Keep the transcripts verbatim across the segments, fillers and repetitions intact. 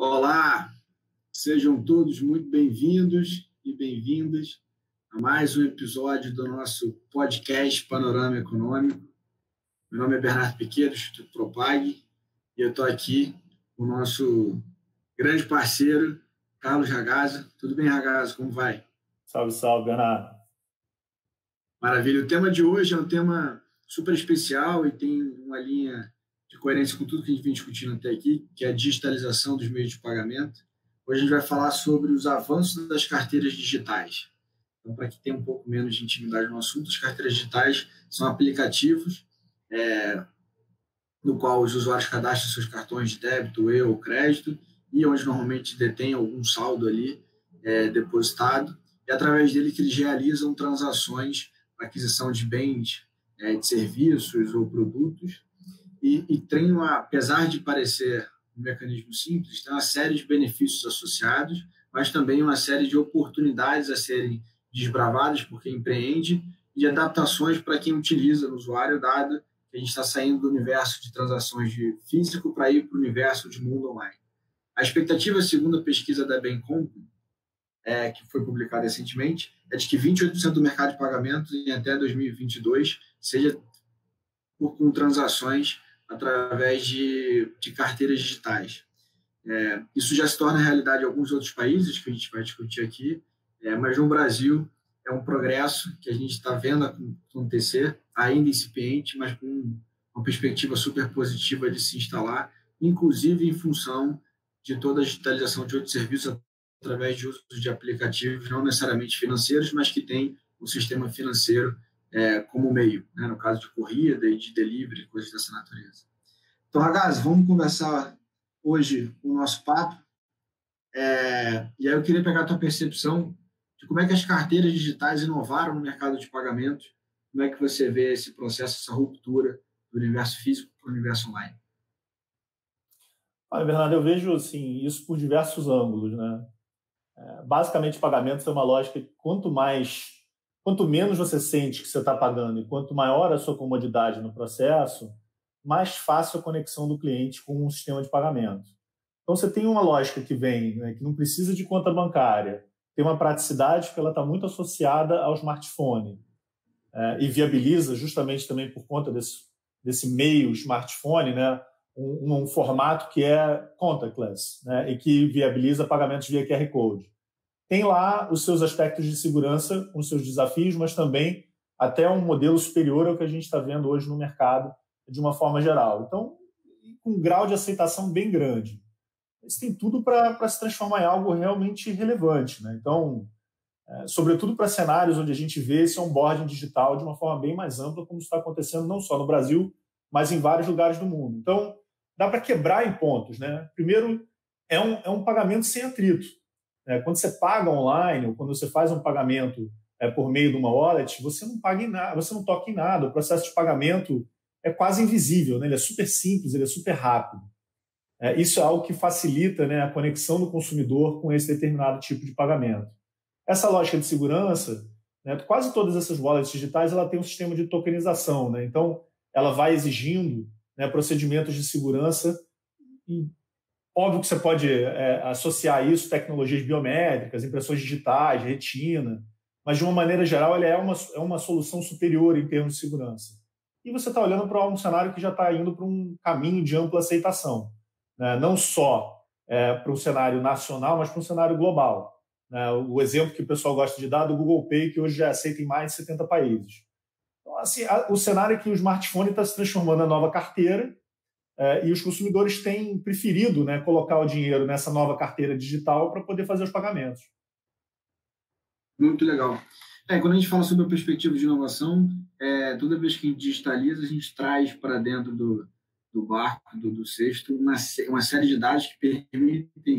Olá, sejam todos muito bem-vindos e bem-vindas a mais um episódio do nosso podcast Panorama Econômico. Meu nome é Bernardo Piquet, do Instituto ProPague, e eu estou aqui com o nosso grande parceiro, Carlos Ragazzo. Tudo bem, Ragazzo? Como vai? Salve, salve, Bernardo. Maravilha. O tema de hoje é um tema super especial e tem uma linha de coerência com tudo que a gente vem discutindo até aqui, que é a digitalização dos meios de pagamento. Hoje a gente vai falar sobre os avanços das carteiras digitais. Então, para que tenha um pouco menos de intimidade no assunto, as carteiras digitais são aplicativos é, no qual os usuários cadastram seus cartões de débito, e ou crédito, e onde normalmente detém algum saldo ali é, depositado, e através dele que eles realizam transações para aquisição de bens, é, de serviços ou produtos, E, e tem, uma, apesar de parecer um mecanismo simples, tem uma série de benefícios associados, mas também uma série de oportunidades a serem desbravadas por quem empreende e adaptações para quem utiliza no usuário, dado que a gente está saindo do universo de transações de físico para ir para o universo de mundo online. A expectativa, segundo a pesquisa da Bancomp, é, que foi publicada recentemente, é de que vinte e oito por cento do mercado de pagamentos em até dois mil e vinte e dois seja por, com transações através de, de carteiras digitais. É, isso já se torna realidade em alguns outros países, que a gente vai discutir aqui, é, mas no Brasil é um progresso que a gente está vendo acontecer, ainda incipiente, mas com uma perspectiva super positiva de se instalar, inclusive em função de toda a digitalização de outros serviços através de uso de aplicativos, não necessariamente financeiros, mas que tem o sistema financeiro É, como meio, né? No caso de corrida e de delivery, coisas dessa natureza. Então, Ragazzo, vamos conversar hoje o nosso papo. É, e aí eu queria pegar a tua percepção de como é que as carteiras digitais inovaram no mercado de pagamentos, como é que você vê esse processo, essa ruptura do universo físico para o universo online. Olha, Bernardo, eu vejo assim, isso por diversos ângulos, né? É, basicamente, pagamentos é uma lógica que quanto mais Quanto menos você sente que você está pagando e quanto maior a sua comodidade no processo, mais fácil a conexão do cliente com o sistema de pagamento. Então, você tem uma lógica que vem, né, que não precisa de conta bancária, tem uma praticidade porque ela está muito associada ao smartphone é, e viabiliza justamente também por conta desse, desse meio smartphone, né, um, um formato que é contactless, né, e que viabiliza pagamentos via Q R Code. Tem lá os seus aspectos de segurança, os seus desafios, mas também até um modelo superior ao que a gente está vendo hoje no mercado de uma forma geral. Então, com um grau de aceitação bem grande. Isso tem tudo para se transformar em algo realmente relevante, né? Então, é, sobretudo para cenários onde a gente vê esse onboarding digital de uma forma bem mais ampla, como está acontecendo não só no Brasil, mas em vários lugares do mundo. Então, dá para quebrar em pontos, né? Primeiro, é um, é um pagamento sem atrito. Quando você paga online ou quando você faz um pagamento é, por meio de uma wallet, você não paga em nada, você não toca em nada. O processo de pagamento é quase invisível, né? Ele é super simples, ele é super rápido. É, isso é algo que facilita, né, a conexão do consumidor com esse determinado tipo de pagamento. Essa lógica de segurança, né, quase todas essas wallets digitais ela tem um sistema de tokenização, né? Então, ela vai exigindo, né, procedimentos de segurança e óbvio que você pode é, associar isso tecnologias biométricas, impressões digitais, retina, mas de uma maneira geral ela é uma, é uma solução superior em termos de segurança. E você está olhando para um cenário que já está indo para um caminho de ampla aceitação, né? Não só é, para um cenário nacional, mas para um cenário global, né? O exemplo que o pessoal gosta de dar é do Google Pay, que hoje já é aceita em mais de setenta países. Então, assim, a, o cenário é que o smartphone está se transformando na nova carteira, É, e os consumidores têm preferido, né, colocar o dinheiro nessa nova carteira digital para poder fazer os pagamentos. Muito legal. É, quando a gente fala sobre a perspectiva de inovação, é, toda vez que a gente digitaliza, a gente traz para dentro do, do barco, do, do cesto, uma, uma série de dados que permitem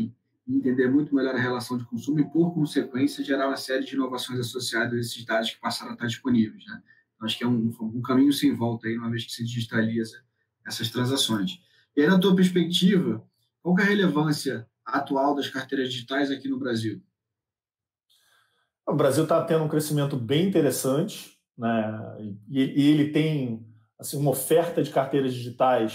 entender muito melhor a relação de consumo e, por consequência, gerar uma série de inovações associadas a esses dados que passaram a estar disponíveis, né? Acho que é um, um caminho sem volta, aí, uma vez que se digitaliza essas transações. E aí, na tua perspectiva, qual que é a relevância atual das carteiras digitais aqui no Brasil? O Brasil está tendo um crescimento bem interessante, né? E, e ele tem assim, uma oferta de carteiras digitais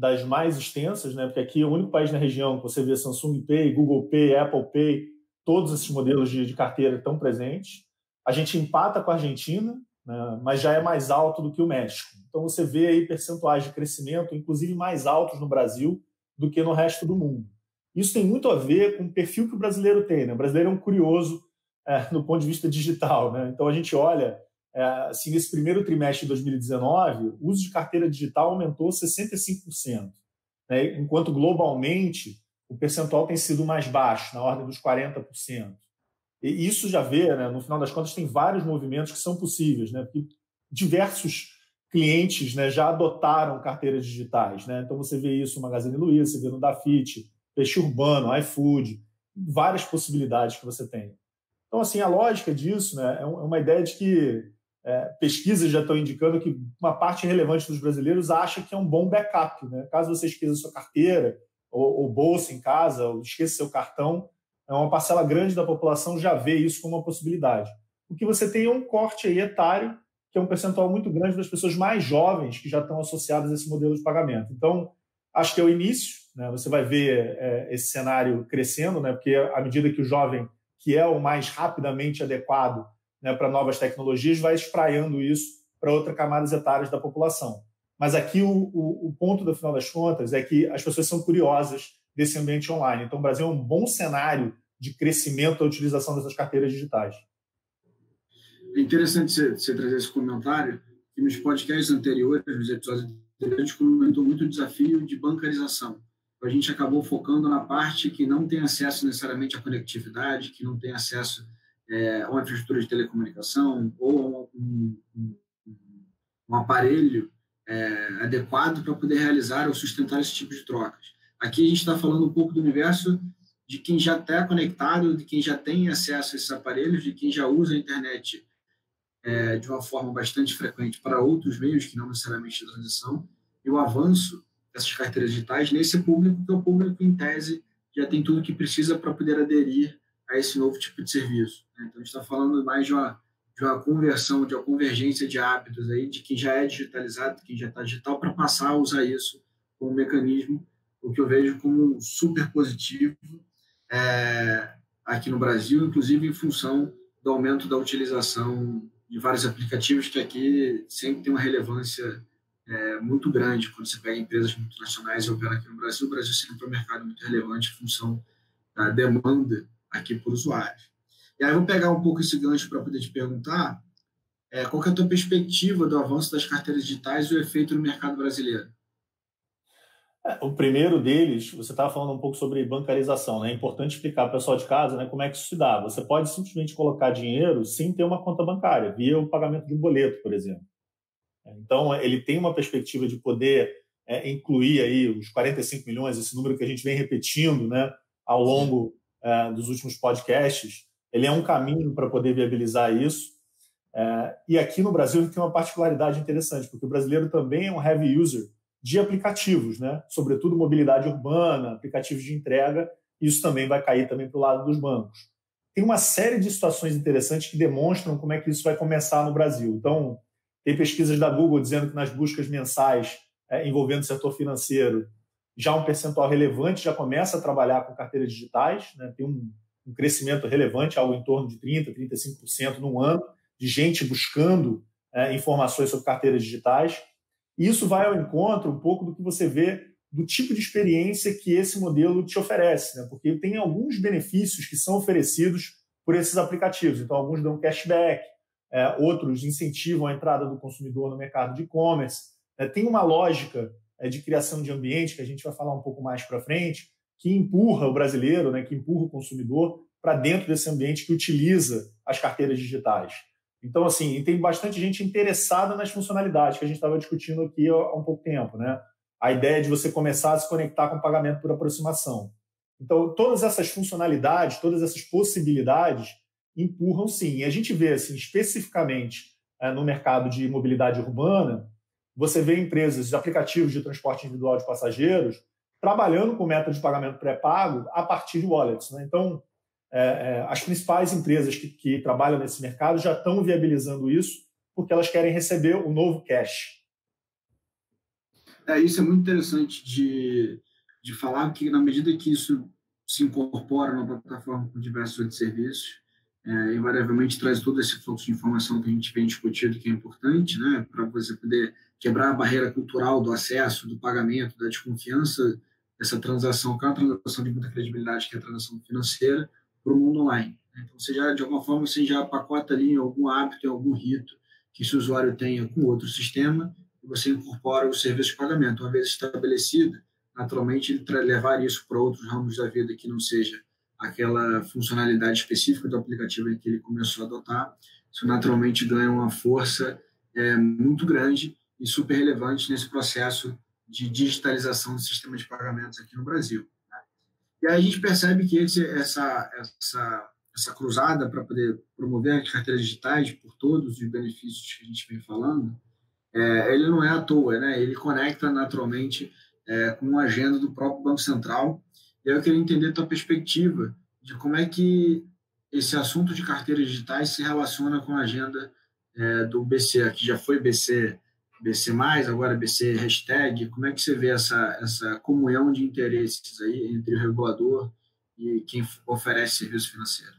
das mais extensas, né? Porque aqui é o único país na região que você vê Samsung Pay, Google Pay, Apple Pay, todos esses modelos de, de carteira estão presentes. A gente empata com a Argentina, né? Mas já é mais alto do que o México. Então você vê aí percentuais de crescimento, inclusive mais altos no Brasil do que no resto do mundo. Isso tem muito a ver com o perfil que o brasileiro tem, né? O brasileiro é um curioso é, no ponto de vista digital, né? Então a gente olha, é, assim, nesse primeiro trimestre de dois mil e dezenove, o uso de carteira digital aumentou sessenta e cinco por cento, né? Enquanto globalmente o percentual tem sido mais baixo, na ordem dos quarenta por cento. E isso já vê, né? No final das contas, tem vários movimentos que são possíveis, né? Porque diversos clientes, né, já adotaram carteiras digitais, né? Então você vê isso no Magazine Luiza, você vê no Dafiti, Peixe Urbano, iFood, várias possibilidades que você tem. Então, assim, a lógica disso, né, é uma ideia de que é, pesquisas já estão indicando que uma parte relevante dos brasileiros acha que é um bom backup, né? Caso você esqueça a sua carteira ou, ou bolsa em casa, ou esqueça seu cartão, uma parcela grande da população já vê isso como uma possibilidade. O que você tem é um corte aí etário, que é um percentual muito grande das pessoas mais jovens que já estão associadas a esse modelo de pagamento. Então, acho que é o início, né? Você vai ver é, esse cenário crescendo, né? Porque à medida que o jovem, que é o mais rapidamente adequado, né, para novas tecnologias, vai espraiando isso para outras camadas etárias da população. Mas aqui o, o, o ponto, no final das contas, é que as pessoas são curiosas desse ambiente online. Então, o Brasil é um bom cenário de crescimento da utilização dessas carteiras digitais. É interessante você, você trazer esse comentário, que nos podcasts anteriores, nos episódios anteriores, a gente comentou muito o desafio de bancarização. A gente acabou focando na parte que não tem acesso necessariamente à conectividade, que não tem acesso é, a uma infraestrutura de telecomunicação ou a um, um, um aparelho é, adequado para poder realizar ou sustentar esse tipo de trocas. Aqui a gente está falando um pouco do universo de quem já está conectado, de quem já tem acesso a esses aparelhos, de quem já usa a internet é, de uma forma bastante frequente para outros meios que não necessariamente de transição, e o avanço dessas carteiras digitais nesse público, que é o público que, em tese, já tem tudo que precisa para poder aderir a esse novo tipo de serviço. Né? Então, a gente está falando mais de uma, de uma conversão, de uma convergência de hábitos, aí, de quem já é digitalizado, de quem já está digital, para passar a usar isso como mecanismo, o que eu vejo como super positivo é, aqui no Brasil, inclusive em função do aumento da utilização de vários aplicativos, que aqui sempre tem uma relevância é muito grande quando você pega empresas multinacionais e opera aqui no Brasil. O Brasil sempre é um mercado muito relevante em função da demanda aqui por usuários. E aí eu vou pegar um pouco esse gancho para poder te perguntar é, qual que é a tua perspectiva do avanço das carteiras digitais e o efeito no mercado brasileiro? É, o primeiro deles, você estava falando um pouco sobre bancarização, né? É importante explicar para o pessoal de casa, né, como é que isso se dá. Você pode simplesmente colocar dinheiro sem ter uma conta bancária, via o pagamento de um boleto, por exemplo. Então, ele tem uma perspectiva de poder é, incluir aí os quarenta e cinco milhões, esse número que a gente vem repetindo, né, ao longo é, dos últimos podcasts. Ele é um caminho para poder viabilizar isso. É, e aqui no Brasil ele tem uma particularidade interessante, porque o brasileiro também é um heavy user de aplicativos, né, sobretudo mobilidade urbana, aplicativos de entrega, e isso também vai cair também para o lado dos bancos. Tem uma série de situações interessantes que demonstram como é que isso vai começar no Brasil. Então, tem pesquisas da Google dizendo que nas buscas mensais é, envolvendo o setor financeiro, já um percentual relevante já começa a trabalhar com carteiras digitais, né? Tem um, um crescimento relevante, algo em torno de trinta por cento, trinta e cinco por cento no ano, de gente buscando é, informações sobre carteiras digitais. E isso vai ao encontro um pouco do que você vê do tipo de experiência que esse modelo te oferece, né? Porque tem alguns benefícios que são oferecidos por esses aplicativos. Então, alguns dão cashback, É, outros incentivam a entrada do consumidor no mercado de e-commerce. É, tem uma lógica é, de criação de ambiente, que a gente vai falar um pouco mais para frente, que empurra o brasileiro, né, que empurra o consumidor para dentro desse ambiente que utiliza as carteiras digitais. Então, assim, tem bastante gente interessada nas funcionalidades que a gente estava discutindo aqui há, há um pouco tempo, né? A ideia de você começar a se conectar com o pagamento por aproximação. Então, todas essas funcionalidades, todas essas possibilidades empurram, sim. E a gente vê, assim, especificamente é, no mercado de mobilidade urbana, você vê empresas, aplicativos de transporte individual de passageiros trabalhando com meta de pagamento pré-pago a partir de wallets, né? Então, é, é, as principais empresas que, que trabalham nesse mercado já estão viabilizando isso porque elas querem receber o novo cash. É, isso é muito interessante de, de falar, que na medida que isso se incorpora na plataforma com diversos outros serviços, é, invariavelmente traz todo esse fluxo de informação que a gente vem discutindo, que é importante, né, para você poder quebrar a barreira cultural do acesso, do pagamento, da desconfiança dessa transação, que é uma transação de muita credibilidade, que é a transação financeira, para o mundo online. Então, você já, de alguma forma, você já pacota ali em algum hábito, em algum rito que esse usuário tenha com outro sistema, e você incorpora o serviço de pagamento. Uma vez estabelecido, naturalmente, ele levar isso para outros ramos da vida que não seja aquela funcionalidade específica do aplicativo em que ele começou a adotar, isso naturalmente ganha uma força é, muito grande e super relevante nesse processo de digitalização do sistema de pagamentos aqui no Brasil. Né? E aí a gente percebe que esse, essa, essa, essa cruzada para poder promover as carteiras digitais por todos os benefícios que a gente vem falando, é, ele não é à toa, né? Ele conecta naturalmente é, com a agenda do próprio Banco Central. E aí eu queria entender a tua perspectiva de como é que esse assunto de carteiras digitais se relaciona com a agenda é, do B C, que já foi B C, B C mais, agora B C hashtag. Como é que você vê essa, essa comunhão de interesses aí entre o regulador e quem oferece serviço financeiro?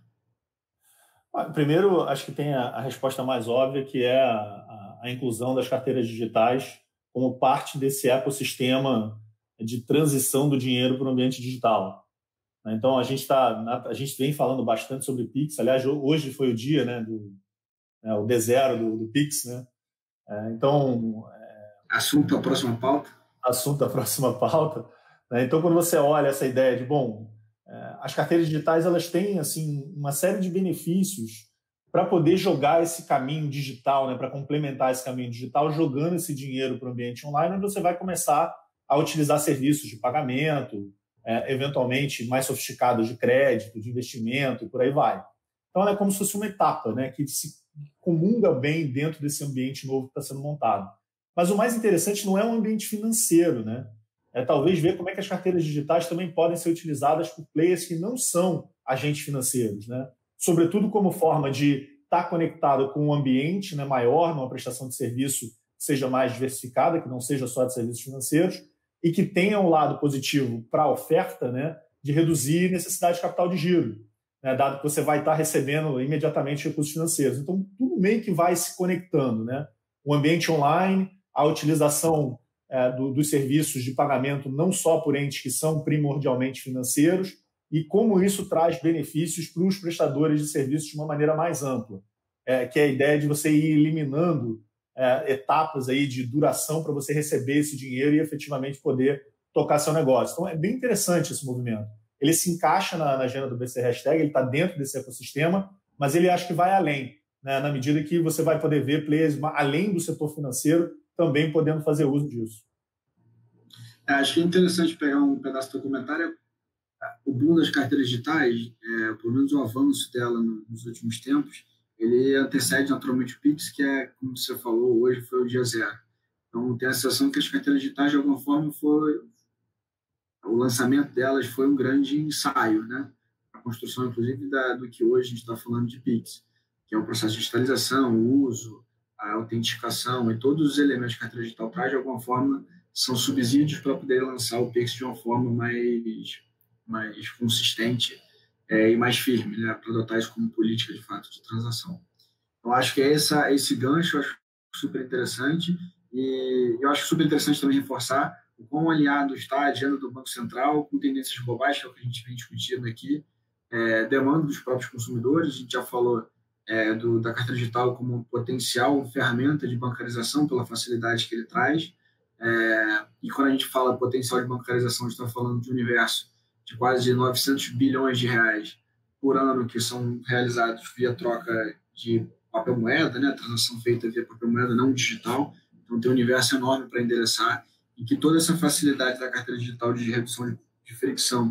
Primeiro, acho que tem a, a resposta mais óbvia, que é a, a, a inclusão das carteiras digitais como parte desse ecossistema de transição do dinheiro para o ambiente digital. Então, a gente, tá, a gente vem falando bastante sobre Pix. Aliás, hoje foi o dia, né, do, né, o D zero do, do Pix. Né? É, então, é, assunto da próxima pauta. Assunto da próxima pauta. Né? Então, quando você olha essa ideia de, bom, é, as carteiras digitais elas têm assim, uma série de benefícios para poder jogar esse caminho digital, né, para complementar esse caminho digital, jogando esse dinheiro para o ambiente online, onde você vai começar a utilizar serviços de pagamento, é, eventualmente mais sofisticados de crédito, de investimento, e por aí vai. Então, ela é como se fosse uma etapa, né, que se comunga bem dentro desse ambiente novo que está sendo montado. Mas o mais interessante não é um ambiente financeiro, né? É talvez ver como é que as carteiras digitais também podem ser utilizadas por players que não são agentes financeiros, né? Sobretudo como forma de estar tá conectado com um ambiente, né, maior, numa prestação de serviço que seja mais diversificada, que não seja só de serviços financeiros, e que tenha um lado positivo para a oferta, né, de reduzir necessidade de capital de giro, né, dado que você vai estar recebendo imediatamente recursos financeiros. Então, tudo meio que vai se conectando. Né? O ambiente online, a utilização é, do, dos serviços de pagamento não só por entes que são primordialmente financeiros, e como isso traz benefícios para os prestadores de serviços de uma maneira mais ampla, é, que é a ideia de você ir eliminando É, etapas aí de duração para você receber esse dinheiro e efetivamente poder tocar seu negócio. Então, é bem interessante esse movimento. Ele se encaixa na, na agenda do B C Hashtag, ele está dentro desse ecossistema, mas ele acho que vai além, né, na medida que você vai poder ver players além do setor financeiro também podendo fazer uso disso. É, acho que é interessante pegar um pedaço do comentário. O boom das carteiras digitais, é, pelo menos o avanço dela nos últimos tempos, ele antecede naturalmente o Pix, que é, como você falou, hoje foi o dia zero. Então, tem a sensação que as carteiras digitais, de alguma forma, foi... o lançamento delas foi um grande ensaio, né? A construção, inclusive, da, do que hoje a gente está falando de Pix, que é o processo de digitalização, o uso, a autenticação, e todos os elementos que a carteira digital traz, de alguma forma, são subsídios para poder lançar o Pix de uma forma mais, mais consistente, É, e mais firme, né, para adotar isso como política, de fato, de transação. Então, acho que é essa, esse gancho, eu acho super interessante, e eu acho super interessante também reforçar o quão aliado está a agenda do Banco Central com tendências globais, que é o que a gente vem discutindo aqui, é, demanda dos próprios consumidores. A gente já falou é, do, da carteira digital como potencial ferramenta de bancarização pela facilidade que ele traz, é, e quando a gente fala potencial de bancarização, a gente está falando de universo de quase novecentos bilhões de reais por ano que são realizados via troca de papel moeda, né? Transação feita via papel moeda, não digital. Então, tem um universo enorme para endereçar, e que toda essa facilidade da carteira digital de redução de, de fricção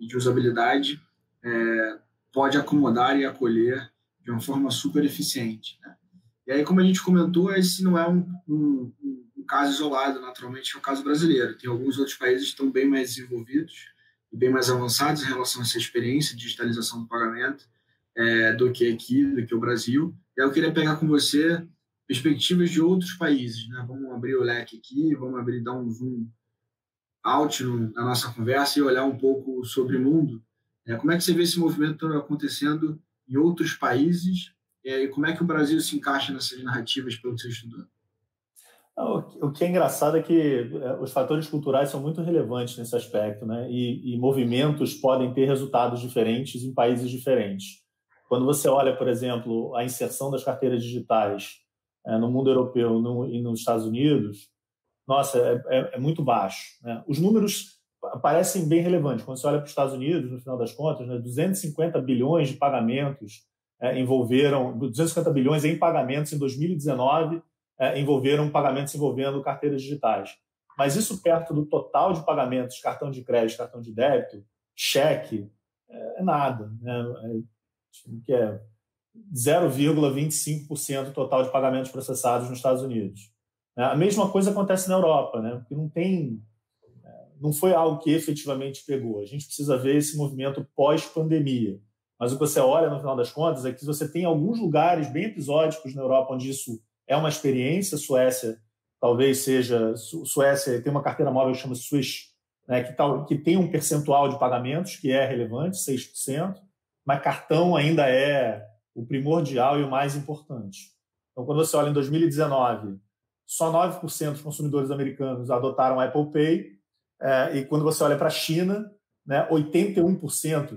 e de usabilidade é, pode acomodar e acolher de uma forma super eficiente. Né? E aí, como a gente comentou, esse não é um, um, um caso isolado, naturalmente, é um caso brasileiro. Tem alguns outros países que estão bem mais desenvolvidos, bem mais avançados em relação a essa experiência de digitalização do pagamento é, do que aqui, do que o Brasil. E aí eu queria pegar com você perspectivas de outros países, né? Vamos abrir o leque aqui, vamos abrir, dar um zoom out no, na nossa conversa e olhar um pouco sobre o mundo. É, como é que você vê esse movimento acontecendo em outros países? É, e como é que o Brasil se encaixa nessas narrativas pelo que você estudou? O que é engraçado é que os fatores culturais são muito relevantes nesse aspecto, né? E, e movimentos podem ter resultados diferentes em países diferentes. Quando você olha, por exemplo, a inserção das carteiras digitais é, no mundo europeu no, e nos Estados Unidos, nossa, é, é, é muito baixo, né? Os números parecem bem relevantes. Quando você olha para os Estados Unidos, no final das contas, né, duzentos e cinquenta bilhões de pagamentos é, envolveram... duzentos e cinquenta bilhões em pagamentos em dois mil e dezenove... É, envolveram pagamentos envolvendo carteiras digitais. Mas isso perto do total de pagamentos, cartão de crédito, cartão de débito, cheque, é, é nada, né? É, é zero vírgula vinte e cinco por cento do total de pagamentos processados nos Estados Unidos. É, a mesma coisa acontece na Europa, né? Porque não tem, não foi algo que efetivamente pegou. A gente precisa ver esse movimento pós-pandemia. Mas o que você olha, no final das contas, é que você tem alguns lugares bem episódicos na Europa onde isso é uma experiência. Suécia talvez seja... Suécia tem uma carteira móvel que chama Swish, né, que, tal, que tem um percentual de pagamentos que é relevante, seis por cento, mas cartão ainda é o primordial e o mais importante. Então, quando você olha em dois mil e dezenove, só nove por cento dos consumidores americanos adotaram Apple Pay, é, e quando você olha para a China, né, oitenta e um por cento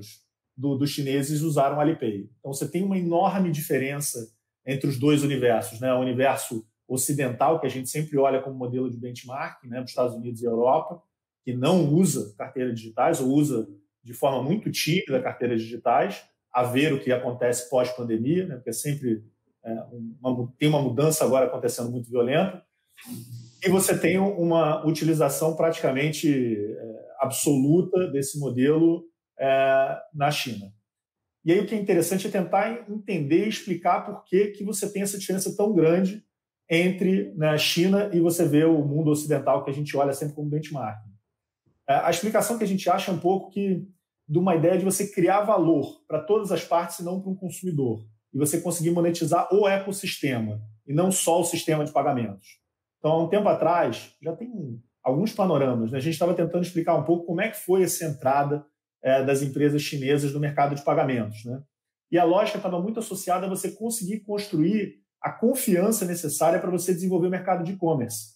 do, dos chineses usaram Alipay. Então, você tem uma enorme diferença entre os dois universos, né? O universo ocidental, que a gente sempre olha como modelo de benchmark, né, para os Estados Unidos e Europa, que não usa carteiras digitais ou usa de forma muito tímida carteiras digitais, a ver o que acontece pós-pandemia, né, porque sempre é, uma, tem uma mudança agora acontecendo muito violenta, e você tem uma utilização praticamente é, absoluta desse modelo é, na China. E aí o que é interessante é tentar entender e explicar por que, que você tem essa diferença tão grande entre, né, China e você vê o mundo ocidental, que a gente olha sempre como benchmark. A explicação que a gente acha é um pouco que de uma ideia de você criar valor para todas as partes e não para um consumidor, e você conseguir monetizar o ecossistema e não só o sistema de pagamentos. Então, há um tempo atrás, já tem alguns panoramas, né? A gente estava tentando explicar um pouco como é que foi essa entrada das empresas chinesas no mercado de pagamentos, né? E a lógica estava muito associada a você conseguir construir a confiança necessária para você desenvolver o mercado de e-commerce.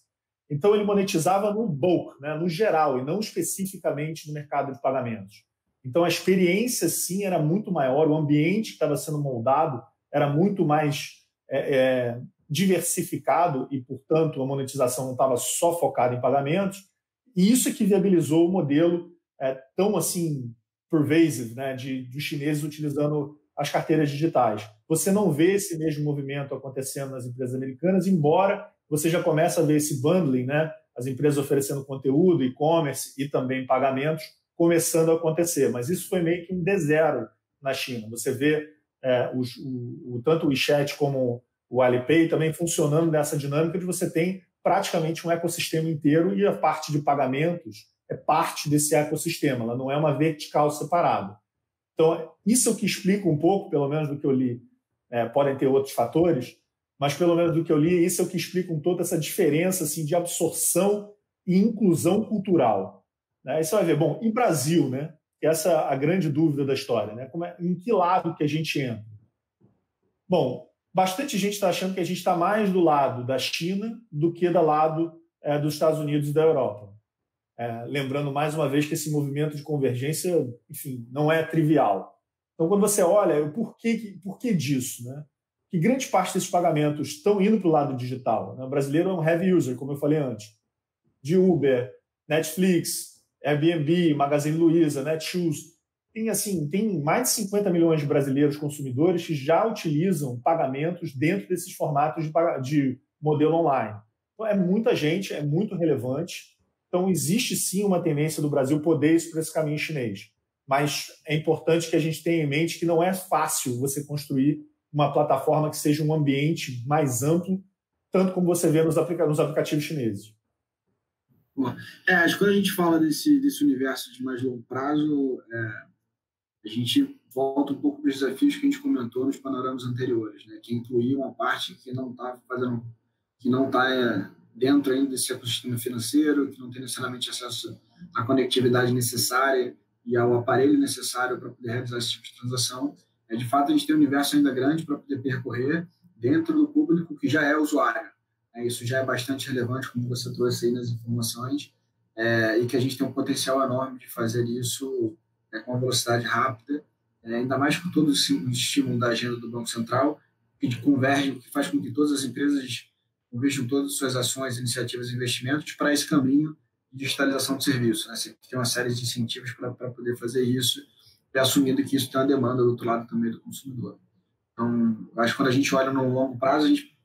Então, ele monetizava no bulk, né, no geral, e não especificamente no mercado de pagamentos. Então, a experiência, sim, era muito maior, o ambiente que estava sendo moldado era muito mais é, é, diversificado e, portanto, a monetização não estava só focada em pagamentos. E isso é que viabilizou o modelo É, tão assim pervasive, né, de, de chineses utilizando as carteiras digitais. Você não vê esse mesmo movimento acontecendo nas empresas americanas, embora você já comece a ver esse bundling, né, as empresas oferecendo conteúdo, e-commerce e também pagamentos começando a acontecer. Mas isso foi meio que um D zero na China. Você vê é, o, o, tanto o WeChat como o Alipay também funcionando nessa dinâmica de você tem praticamente um ecossistema inteiro, e a parte de pagamentos é parte desse ecossistema, ela não é uma vertical separada. Então, isso é o que explica um pouco, pelo menos do que eu li, é, podem ter outros fatores, mas pelo menos do que eu li, isso é o que explica um toda essa diferença assim, de absorção e inclusão cultural, né? Aí você vai ver, bom, e Brasil, né? Essa é a grande dúvida da história, né? Como é, em que lado que a gente entra? Bom, bastante gente está achando que a gente está mais do lado da China do que do lado é, dos Estados Unidos e da Europa. É, lembrando mais uma vez que esse movimento de convergência, enfim, não é trivial. Então, quando você olha, por que, por que disso, né? Que grande parte desses pagamentos estão indo para o lado digital, né? O brasileiro é um heavy user, como eu falei antes, de Uber, Netflix, Airbnb, Magazine Luiza, Netshoes. Tem, assim, tem mais de cinquenta milhões de brasileiros consumidores que já utilizam pagamentos dentro desses formatos de, de modelo online. Então, é muita gente, é muito relevante. Então, existe sim uma tendência do Brasil poder ir para esse caminho chinês. Mas é importante que a gente tenha em mente que não é fácil você construir uma plataforma que seja um ambiente mais amplo, tanto como você vê nos, aplica- nos aplicativos chineses. É, acho que quando a gente fala desse, desse universo de mais longo prazo, é, a gente volta um pouco para os desafios que a gente comentou nos panoramas anteriores, né? Que incluía uma parte que não está fazendo, que não está é, dentro ainda desse ecossistema financeiro, que não tem necessariamente acesso à conectividade necessária e ao aparelho necessário para poder realizar esse tipo de transação. É, de fato, a gente tem um universo ainda grande para poder percorrer dentro do público que já é usuário. É, isso já é bastante relevante, como você trouxe aí nas informações, é, e que a gente tem um potencial enorme de fazer isso é, com uma velocidade rápida, é, ainda mais com todo o estímulo da agenda do Banco Central, que converge, que faz com que todas as empresas converjam todas as suas ações, iniciativas e investimentos para esse caminho de digitalização do serviço. Né? Você tem uma série de incentivos para poder fazer isso, e assumindo que isso tem uma demanda do outro lado também do consumidor. Então, acho que quando a gente olha no longo prazo, a gente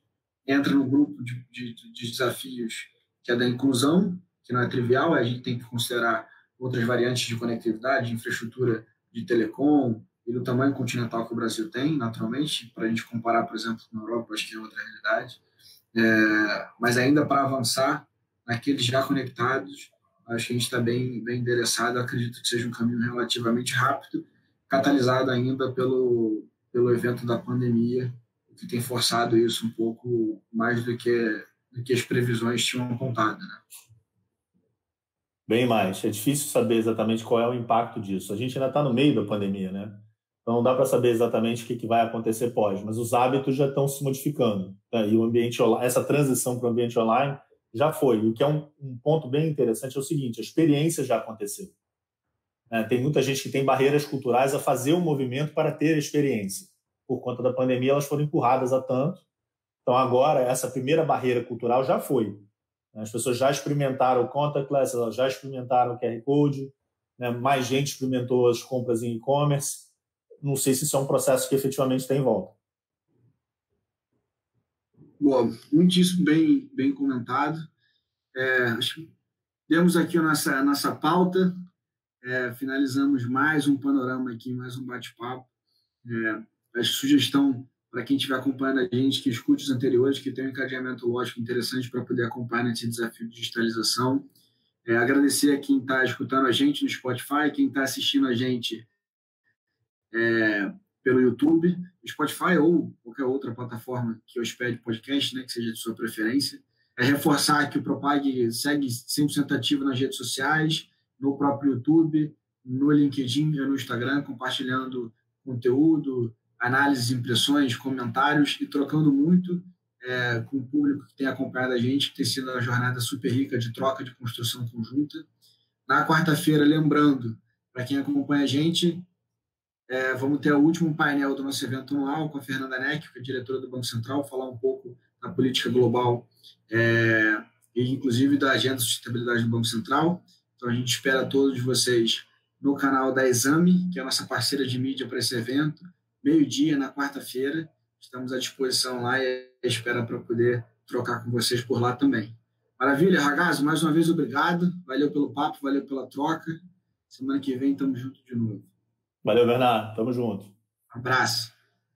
entra no grupo de, de, de desafios que é da inclusão, que não é trivial, a gente tem que considerar outras variantes de conectividade, de infraestrutura de telecom e do tamanho continental que o Brasil tem, naturalmente, para a gente comparar, por exemplo, com a Europa, acho que é outra realidade. É, mas ainda para avançar naqueles já conectados, acho que a gente está bem, bem endereçado, acredito que seja um caminho relativamente rápido, catalisado ainda pelo, pelo evento da pandemia, que tem forçado isso um pouco mais do que, do que as previsões tinham apontado. Né? Bem mais. É difícil saber exatamente qual é o impacto disso. A gente ainda está no meio da pandemia, né? Então não dá para saber exatamente o que, que vai acontecer pós, mas os hábitos já estão se modificando. Né? E o ambiente, essa transição para o ambiente online já foi. O que é um, um ponto bem interessante é o seguinte, a experiência já aconteceu. É, tem muita gente que tem barreiras culturais a fazer um movimento para ter experiência. Por conta da pandemia, elas foram empurradas a tanto. Então, agora, essa primeira barreira cultural já foi. As pessoas já experimentaram o contactless, elas já experimentaram o Q R Code, né? Mais gente experimentou as compras em e-commerce. Não sei se isso é um processo que efetivamente está em volta. Bom, muitíssimo bem, bem comentado. É, demos aqui a nossa, a nossa pauta, é, finalizamos mais um panorama aqui, mais um bate-papo. É, a sugestão para quem estiver acompanhando a gente, que escute os anteriores, que tem um encadeamento lógico interessante para poder acompanhar nesse desafio de digitalização. É, agradecer a quem está escutando a gente no Spotify, quem está assistindo a gente é, pelo YouTube, Spotify ou qualquer outra plataforma que hospede podcast, né, que seja de sua preferência. É reforçar que o ProPague segue cem por cento ativo nas redes sociais, no próprio YouTube, no LinkedIn e no Instagram, compartilhando conteúdo, análises, impressões, comentários e trocando muito é, com o público que tem acompanhado a gente, que tem sido uma jornada super rica de troca, de construção conjunta. Na quarta-feira, lembrando, para quem acompanha a gente, é, vamos ter o último painel do nosso evento anual com a Fernanda Neck, que é diretora do Banco Central, falar um pouco da política global é, e, inclusive, da agenda de sustentabilidade do Banco Central. Então, a gente espera todos vocês no canal da Exame, que é a nossa parceira de mídia para esse evento, meio-dia, na quarta-feira. Estamos à disposição lá e espero para poder trocar com vocês por lá também. Maravilha, Ragazzo, mais uma vez obrigado. Valeu pelo papo, valeu pela troca. Semana que vem estamos juntos de novo. Valeu, Bernardo. Tamo junto. Abraço.